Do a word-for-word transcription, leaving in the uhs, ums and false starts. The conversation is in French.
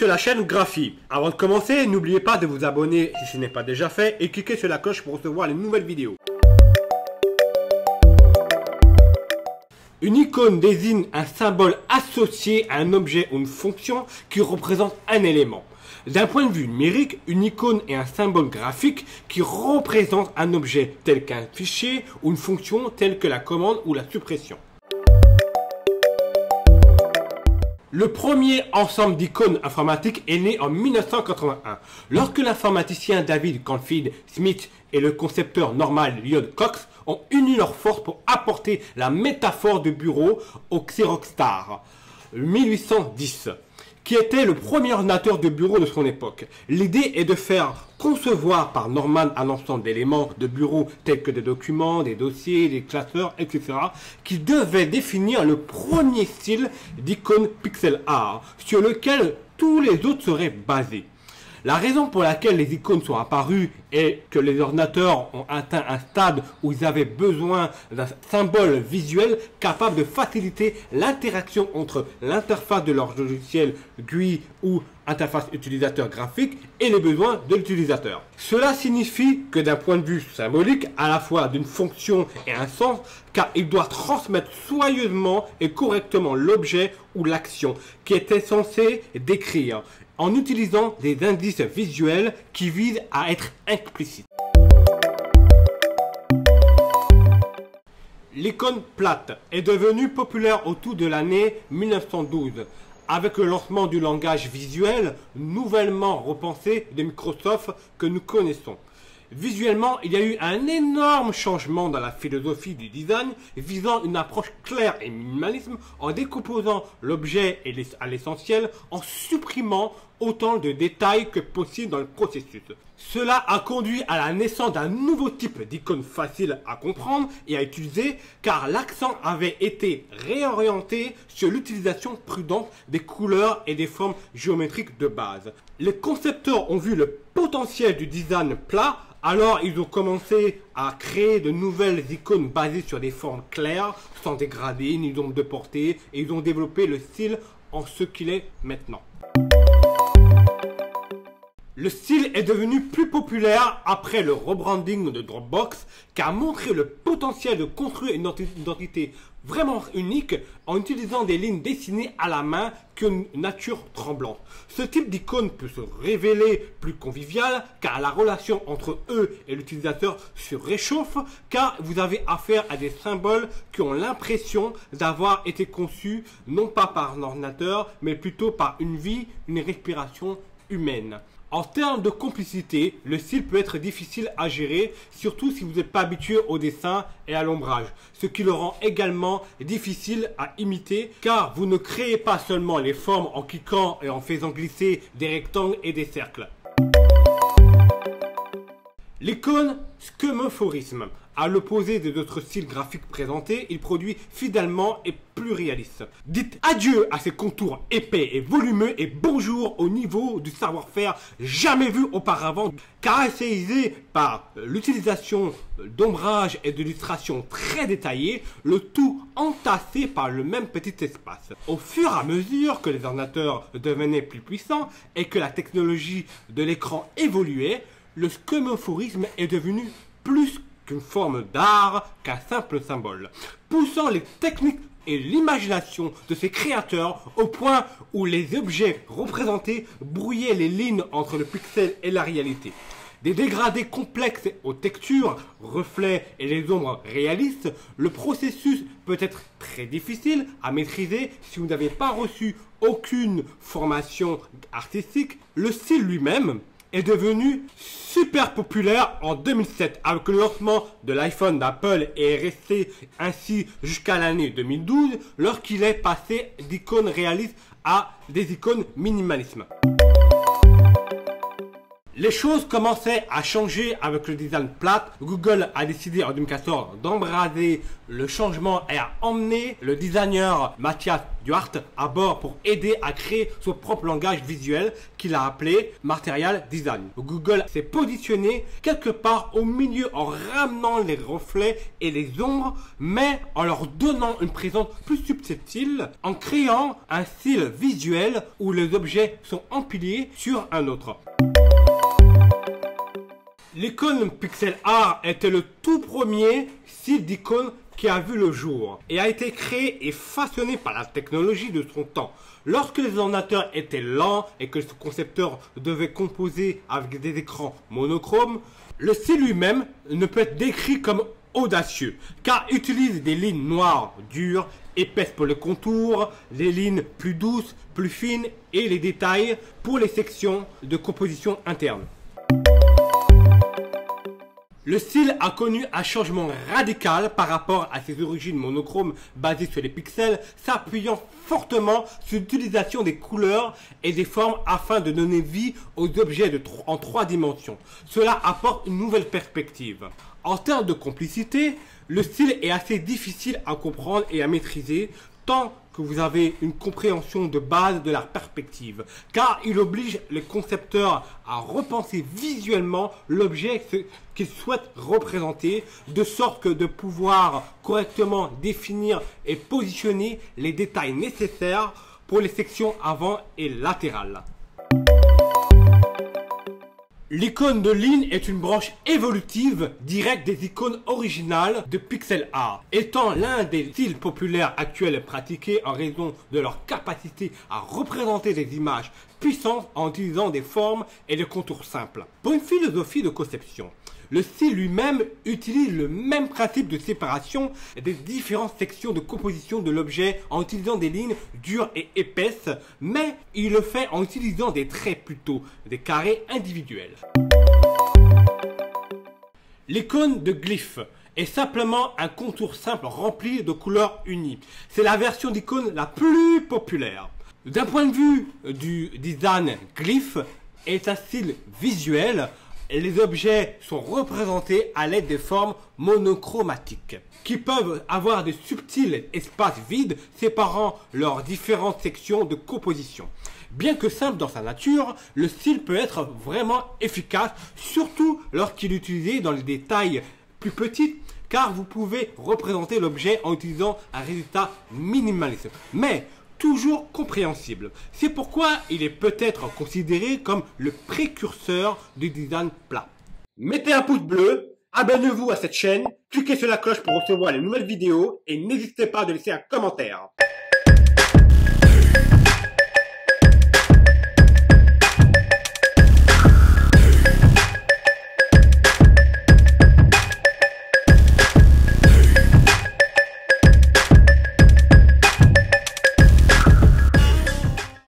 sur la chaîne Grapfy. Avant de commencer, n'oubliez pas de vous abonner si ce n'est pas déjà fait et cliquez sur la cloche pour recevoir les nouvelles vidéos. Une icône désigne un symbole associé à un objet ou une fonction qui représente un élément. D'un point de vue numérique, une icône est un symbole graphique qui représente un objet tel qu'un fichier ou une fonction telle que la commande ou la suppression. Le premier ensemble d'icônes informatiques est né en mille neuf cent quatre-vingt-un, lorsque l'informaticien David Canfield Smith et le concepteur Norman Lloyd Cox ont uni leurs forces pour apporter la métaphore de bureau au Xerox Star mille huit cent dix, qui était le premier ordinateur de bureau de son époque. L'idée est de faire concevoir par Norman un ensemble d'éléments de bureau tels que des documents, des dossiers, des classeurs, et cetera, qui devait définir le premier style d'icône pixel art, sur lequel tous les autres seraient basés. La raison pour laquelle les icônes sont apparues est que les ordinateurs ont atteint un stade où ils avaient besoin d'un symbole visuel capable de faciliter l'interaction entre l'interface de leur logiciel G U I ou interface utilisateur graphique et les besoins de l'utilisateur. Cela signifie que d'un point de vue symbolique, à la fois d'une fonction et un sens, car il doit transmettre soigneusement et correctement l'objet ou l'action qui était censé décrire, en utilisant des indices visuels qui visent à être explicites. L'icône plate est devenue populaire autour de l'année mille neuf cent douze, avec le lancement du langage visuel nouvellement repensé de Microsoft que nous connaissons. Visuellement, il y a eu un énorme changement dans la philosophie du design visant une approche claire et minimalisme en décomposant l'objet à l'essentiel en supprimant autant de détails que possible dans le processus. Cela a conduit à la naissance d'un nouveau type d'icône facile à comprendre et à utiliser car l'accent avait été réorienté sur l'utilisation prudente des couleurs et des formes géométriques de base. Les concepteurs ont vu le potentiel du design plat. Alors, ils ont commencé à créer de nouvelles icônes basées sur des formes claires, sans dégradé, ni nombre de portée, et ils ont développé le style en ce qu'il est maintenant. Le style est devenu plus populaire après le rebranding de Dropbox, qui a montré le potentiel de construire une identité vraiment unique en utilisant des lignes dessinées à la main qu'une nature tremblante. Ce type d'icône peut se révéler plus convivial car la relation entre eux et l'utilisateur se réchauffe car vous avez affaire à des symboles qui ont l'impression d'avoir été conçus non pas par un ordinateur mais plutôt par une vie, une respiration humaine. En termes de complicité, le style peut être difficile à gérer, surtout si vous n'êtes pas habitué au dessin et à l'ombrage, ce qui le rend également difficile à imiter, car vous ne créez pas seulement les formes en cliquant et en faisant glisser des rectangles et des cercles. L'icône schémophorisme, à l'opposé des autres styles graphiques présentés, il produit fidèlement et plus réaliste. Dites adieu à ces contours épais et volumeux et bonjour au niveau du savoir-faire jamais vu auparavant, caractérisé par l'utilisation d'ombrage et d'illustrations très détaillées, le tout entassé par le même petit espace. Au fur et à mesure que les ordinateurs devenaient plus puissants et que la technologie de l'écran évoluait, le schémophorisme est devenu plus qu'une forme d'art qu'un simple symbole, poussant les techniques et l'imagination de ses créateurs au point où les objets représentés brouillaient les lignes entre le pixel et la réalité. Des dégradés complexes aux textures, reflets et les ombres réalistes, le processus peut être très difficile à maîtriser si vous n'avez pas reçu aucune formation artistique. Le style lui-même est devenu super populaire en deux mille sept avec le lancement de l'iPhone d'Apple et est resté ainsi jusqu'à l'année deux mille douze lorsqu'il est passé d'icônes réalistes à des icônes minimalisme. Les choses commençaient à changer avec le design plate. Google a décidé en deux mille quatorze d'embraser le changement et a emmené le designer Mathias Duarte à bord pour aider à créer son propre langage visuel qu'il a appelé Material Design. Google s'est positionné quelque part au milieu en ramenant les reflets et les ombres, mais en leur donnant une présence plus subtile, en créant un style visuel où les objets sont empilés sur un autre. L'icône pixel art était le tout premier style d'icône qui a vu le jour et a été créé et façonné par la technologie de son temps. Lorsque les ordinateurs étaient lents et que ce concepteur devait composer avec des écrans monochromes, le style lui-même ne peut être décrit comme audacieux, car utilise des lignes noires dures, épaisses pour le contour, les lignes plus douces, plus fines et les détails pour les sections de composition interne. Le style a connu un changement radical par rapport à ses origines monochromes basées sur les pixels, s'appuyant fortement sur l'utilisation des couleurs et des formes afin de donner vie aux objets de en trois dimensions. Cela apporte une nouvelle perspective. En termes de complicité, le style est assez difficile à comprendre et à maîtriser, tant que vous avez une compréhension de base de la perspective, car il oblige les concepteurs à repenser visuellement l'objet qu'ils souhaitent représenter, de sorte que de pouvoir correctement définir et positionner les détails nécessaires pour les sections avant et latérales. L'icône de ligne est une branche évolutive directe des icônes originales de pixel art, étant l'un des styles populaires actuels pratiqués en raison de leur capacité à représenter des images puissantes en utilisant des formes et des contours simples. Pour une philosophie de conception, le style lui-même utilise le même principe de séparation des différentes sections de composition de l'objet en utilisant des lignes dures et épaisses, mais il le fait en utilisant des traits plutôt, des carrés individuels. L'icône de glyphe est simplement un contour simple rempli de couleurs unies. C'est la version d'icône la plus populaire. D'un point de vue du design, glyphe est un style visuel. Les objets sont représentés à l'aide des formes monochromatiques qui peuvent avoir de subtils espaces vides séparant leurs différentes sections de composition. Bien que simple dans sa nature, le style peut être vraiment efficace, surtout lorsqu'il est utilisé dans les détails plus petits, car vous pouvez représenter l'objet en utilisant un résultat minimaliste, mais toujours compréhensible. C'est pourquoi il est peut-être considéré comme le précurseur du design plat. Mettez un pouce bleu, abonnez-vous à cette chaîne, cliquez sur la cloche pour recevoir les nouvelles vidéos et n'hésitez pas à laisser un commentaire.